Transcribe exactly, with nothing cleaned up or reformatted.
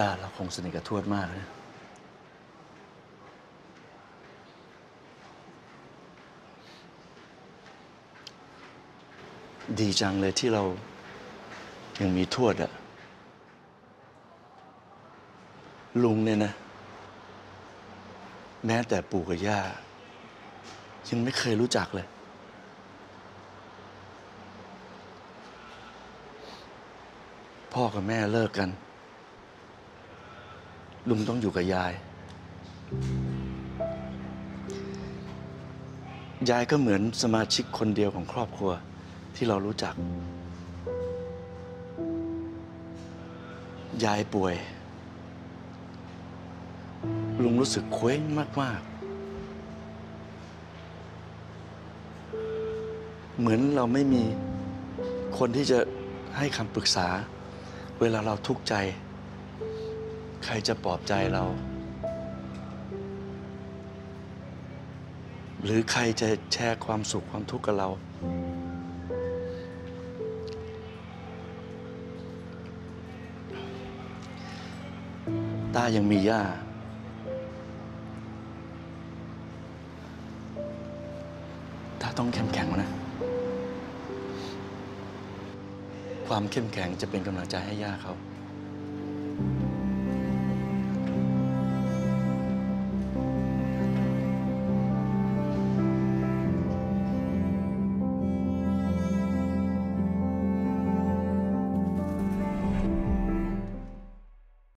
ตาเราคงสนิทกับทวดมากนะดีจังเลยที่เรายังมีทวดอะลุงเนี่ยนะแม้แต่ปู่กับย่ายังไม่เคยรู้จักเลยพ่อกับแม่เลิกกันลุงต้องอยู่กับยายยายก็เหมือนสมาชิกคนเดียวของครอบครัวที่เรารู้จักยายป่วยลุงรู้สึกเคว้งมากๆเหมือนเราไม่มีคนที่จะให้คำปรึกษาเวลาเราทุกข์ใจใครจะปลอบใจเราหรือใครจะแชร์ความสุขความทุกข์กับเราตายังมีย่าตาต้องเข้มแข็งนะความเข้มแข็งจะเป็นกำลังใจให้ย่าเขา